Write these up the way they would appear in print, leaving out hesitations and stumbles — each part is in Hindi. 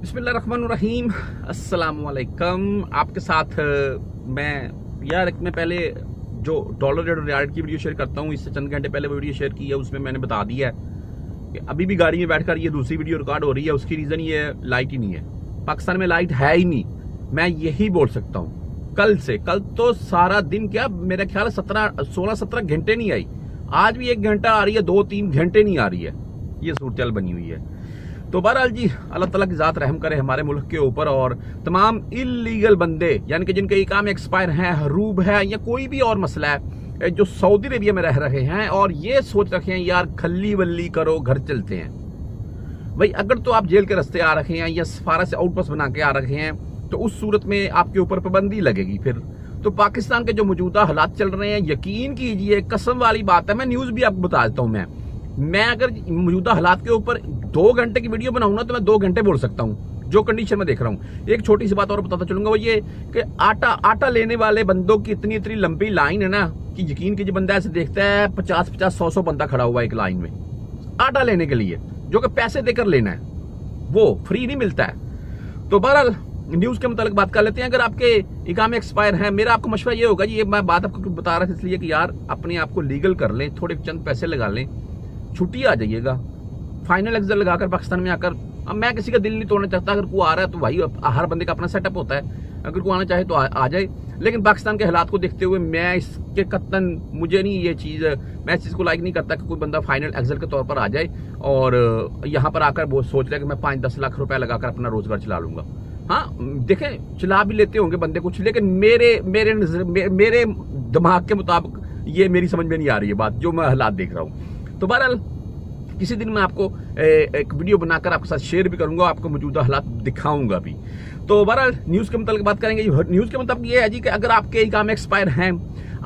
बिस्मिल्लाहिर्रहमानिर्रहीम, अस्सलामुअलैकुम। आपके साथ मैं यार मैं पहले जो डॉलर रेट और रियाल की वीडियो शेयर करता हूँ, इससे चंद घंटे पहले वो वीडियो शेयर की है, उसमें मैंने बता दिया है कि अभी भी गाड़ी में बैठकर ये दूसरी वीडियो रिकॉर्ड हो रही है। उसकी रीज़न ये लाइट ही नहीं है, पाकिस्तान में लाइट है ही नहीं। मैं यही बोल सकता हूँ कल तो सारा दिन क्या मेरा ख्याल 16-17 घंटे नहीं आई, आज भी 1 घंटा आ रही है, 2-3 घंटे नहीं आ रही है। ये सूरत बनी हुई है। तो बहरहाल जी अल्लाह ताला की ज़ात रहम करे हमारे मुल्क के ऊपर, और तमाम इलीगल बंदे यानी कि जिनके इकामे एक्सपायर हैं, हरूब है या कोई भी और मसला है, जो सऊदी अरेबिया में रह रहे हैं और ये सोच रखे हैं यार खली वल्ली करो घर चलते हैं। भाई अगर तो आप जेल के रास्ते आ रखे हैं या सफारा से आउटपास बना के आ रखे हैं तो उस सूरत में आपके ऊपर पाबंदी लगेगी। फिर तो पाकिस्तान के जो मौजूदा हालात चल रहे हैं, यकीन कीजिए कसम वाली बात है, मैं न्यूज़ भी आपको बता देता हूँ। मैं अगर मौजूदा हालात के ऊपर 2 घंटे की वीडियो बनाऊँ ना तो मैं 2 घंटे बोल सकता हूँ, जो कंडीशन में देख रहा हूँ। एक छोटी सी बात और बताता चलूंगा, वो ये कि आटा लेने वाले बंदों की इतनी लंबी लाइन है ना कि यकीन कीजिए बंदा ऐसे देखता है 50-50, 100-100 बंदा खड़ा हुआ है एक लाइन में आटा लेने के लिए, जो कि पैसे देकर लेना है, वो फ्री नहीं मिलता है। तो बहरहाल न्यूज़ के मुताबिक बात कर लेते हैं। अगर आपके इकामे एक्सपायर हैं, मेरा आपको मशवरा ये होगा, ये मैं बात आपको बता रहा था इसलिए कि यार अपने आप को लीगल कर लें, थोड़े चंद पैसे लगा लें, छुट्टी आ जाइएगा, फाइनल एग्जाम लगाकर पाकिस्तान में आकर। अब मैं किसी का दिल नहीं तोड़ना चाहता, अगर कोई आ रहा है तो भाई हर बंदे का अपना सेटअप होता है, अगर कोई आना चाहे तो आ जाए। लेकिन पाकिस्तान के हालात को देखते हुए मैं इसके कतन मुझे नहीं ये चीज़, मैं इस चीज़ को लाइक नहीं करता कि कोई बंदा फाइनल एग्जाम के तौर पर आ जाए और यहाँ पर आकर वो सोच रहा है कि मैं 5-10 लाख रुपया लगाकर अपना रोजगार चला लूँगा। हाँ देखें चला भी लेते होंगे बंदे कुछ, लेकिन मेरे दिमाग के मुताबिक ये मेरी समझ में नहीं आ रही है बात, जो मैं हालात देख रहा हूँ। तो बहरहाल किसी दिन मैं आपको एक वीडियो बनाकर आपके साथ शेयर भी करूंगा, आपको मौजूदा हालात दिखाऊंगा भी। तो बहरहाल न्यूज़ के मुताबिक बात करेंगे। न्यूज़ के मुताबिक ये है जी कि अगर आपके इकामे एक्सपायर हैं,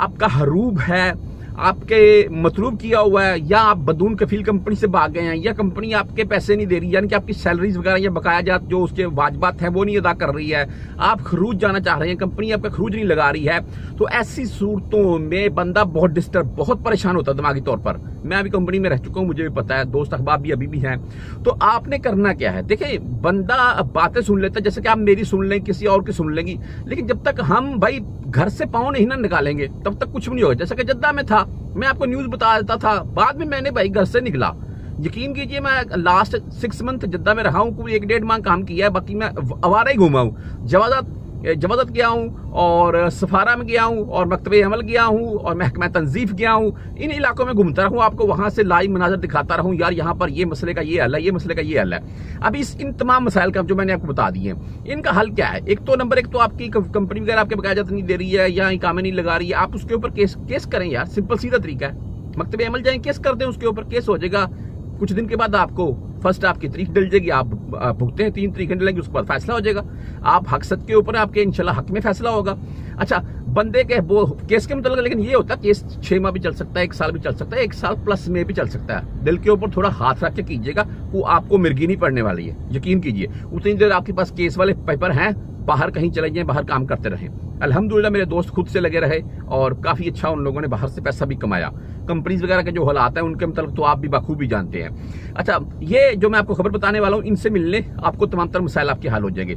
आपका हरूब है, आपके मतलूब किया हुआ है, या आप बदून कफील कंपनी से भाग गए हैं, या कंपनी आपके पैसे नहीं दे रही, यानी कि आपकी सैलरीज वगैरह या बकाया जात जो उसके वाजबात हैं वो नहीं अदा कर रही है, आप खरूज जाना चाह रहे हैं, कंपनी आपका खरूज नहीं लगा रही है, तो ऐसी सूरतों में बंदा बहुत डिस्टर्ब, बहुत परेशान होता है दिमागी तौर पर। मैं अभी कंपनी में रह चुका हूँ, मुझे भी पता है, दोस्त अहबाब भी अभी भी हैं। तो आपने करना क्या है, देखिए बंदा बातें सुन लेता है, जैसे कि आप मेरी सुन लें, किसी और की सुन लेंगी, लेकिन जब तक हम भाई घर से पाँव नहीं ना निकालेंगे तब तक कुछ भी नहीं होगा। जैसे कि जद्दा में था, मैं आपको न्यूज़ बता देता था, बाद में मैंने भाई घर से निकला, यकीन कीजिए मैं लास्ट 6 मंथ जद्दा में रहा हूँ, 1-1.5 माह काम किया है, बाकी मैं आवारा ही घूमा हूँ, जवाज़त गया हूँ और सफारा में गया हूँ और मकतबे अमल गया हूँ और महकमा तंजीफ गया हूँ, इन इलाकों में घूमता रहूँ, आपको वहाँ से लाइव मनाजर दिखाता रहूँ, यार यहाँ पर ये मसले का ये हल है, ये मसले का ये हल है। अब इस इन तमाम मसाइल का जो मैंने आपको बता दिए हैं, इनका हल क्या है? एक तो आपकी कंपनी वगैरह आपके बकायात नहीं दे रही है या इकामे नहीं लगा रही है, आप उसके ऊपर केस करें यार, सिंपल सीधा तरीका है, मकतबे अमल जाएँ, केस कर दें उसके ऊपर, केस हो जाएगा, कुछ दिन के बाद आपको फर्स्ट आपकी तारीख डल जाएगी, आप भुगते हैं 3 तारीख डलेंगी, उसके बाद फैसला हो जाएगा, आप हक सत के ऊपर आपके इंशाल्लाह हक में फैसला होगा। अच्छा बंदे के वो केस के मतलब, लेकिन ये होता है केस 6 माह भी चल सकता है, 1 साल भी चल सकता है, 1 साल+ में भी चल सकता है। दिल के ऊपर थोड़ा हाथ रख के कीजिएगा, वो आपको मिर्गी नहीं पड़ने वाली है, यकीन कीजिए। उतनी देर आपके पास केस वाले पेपर हैं, बाहर कहीं चले जाएं, बाहर काम करते रहें। अल्हम्दुलिल्लाह मेरे दोस्त खुद से लगे रहे और काफ़ी अच्छा उन लोगों ने बाहर से पैसा भी कमाया। कंपनीज वगैरह के जो हालात हैं उनके मतलब तो आप भी बखूबी जानते हैं। अच्छा ये जो मैं आपको खबर बताने वाला हूँ, इनसे मिलने आपको तमाम तरह मसाइल आपके हल हो जाएंगे।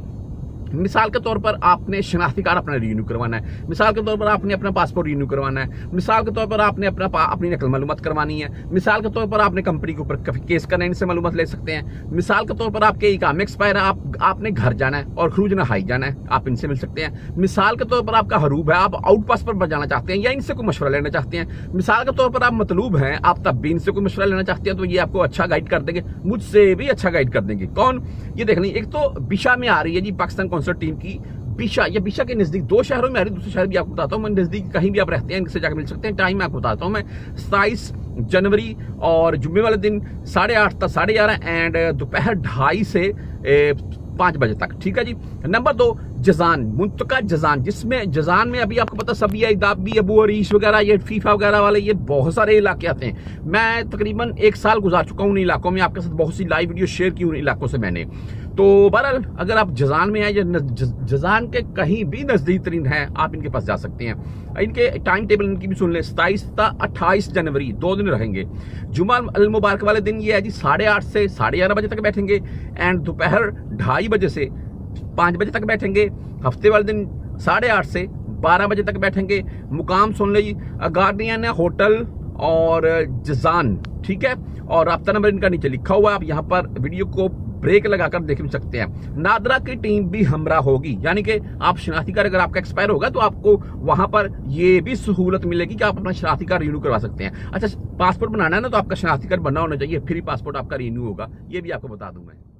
मिसाल के तौर पर आपने शनाख्ती कार्ड अपना रीन्यू करवाना है, मिसाल के तौर पर आपने अपना पासपोर्ट रीन्यू करवाना है, मिसाल के तौर पर आपने अपनी नकल मालूमात करवानी है, मिसाल के तौर पर आपने कंपनी के ऊपर केस करना है, इनसे मालूमात ले सकते हैं, मिसाल के तौर पर आपके इकामे एक्सपायर है, आपने घर जाना है और खरूज नहाई जाना है, आप इनसे मिल सकते हैं। मिसाल के तौर पर आपका हरूब है, आप आउट पास पर जाना चाहते हैं या इनसे कोई मशवरा लेना चाहते हैं, मिसाल के तौर पर आप मतलूब हैं, आप तब भी इनसे कोई मशवरा लेना चाहते हैं तो ये आपको अच्छा गाइड कर देंगे, मुझसे भी अच्छा गाइड कर देंगे। कौन ये देख लें, एक तो बिशा में आ रही है जी पाकिस्तान टीम की, बिशा के नजदीक 2 शहरों में आ रही, दूसरे शहर भी आपको बताता हूं मैं, नजदीक कहीं भी आप रहते हैं इनसे जाकर मिल सकते हैं। टाइम आपको बताता हूं मैं, 27 जनवरी और जुम्मे वाले दिन 8:30 से 11:30 एंड दोपहर 2:30 से 5 बजे तक, ठीक है जी। नंबर 2 जजान, मुंतका जजान, जिसमें जजान में अभी आपको पता सबिया दाबी अबू अरीश वगैरह ये फीफा वगैरह वाले ये बहुत सारे इलाके आते हैं। मैं तकरीबन एक साल गुजार चुका हूँ उन इलाकों में, आपके साथ बहुत सी लाइव वीडियो शेयर की उन इलाकों से मैंने। तो बहरहाल अगर आप जजान में आए या जजान के कहीं भी नजदीक तरीन हैं आप इनके पास जा सकते हैं। इनके टाइम टेबल इनकी भी सुन लें, 27 से 28 जनवरी 2 दिन रहेंगे। जुमा अल मुबारक वाले दिन ये है जी 8:30 से 11:30 बजे तक बैठेंगे, एंड दोपहर 2:30 बजे से 5 बजे तक बैठेंगे। हफ्ते वाले दिन 8:30 से 12 बजे तक बैठेंगे। मुकाम सुन ले जी, गार्डियन होटल और जजान, ठीक है। और रब्ता नंबर इनका नीचे लिखा हुआ है, आप यहाँ पर वीडियो को ब्रेक लगाकर देख सकते हैं। नादरा की टीम भी हमरा होगी, यानी कि आप शनाख्ती कार्ड अगर आपका एक्सपायर होगा तो आपको वहां पर यह भी सहूलत मिलेगी कि आप अपना शनाख्ती कार्ड रिन्यू करवा सकते हैं। अच्छा, पासपोर्ट बनाना है ना, तो आपका शनाख्ती कार्ड बनना होना चाहिए, फिर ही पासपोर्ट आपका रिन्यू होगा, ये भी आपको बता दूं मैं।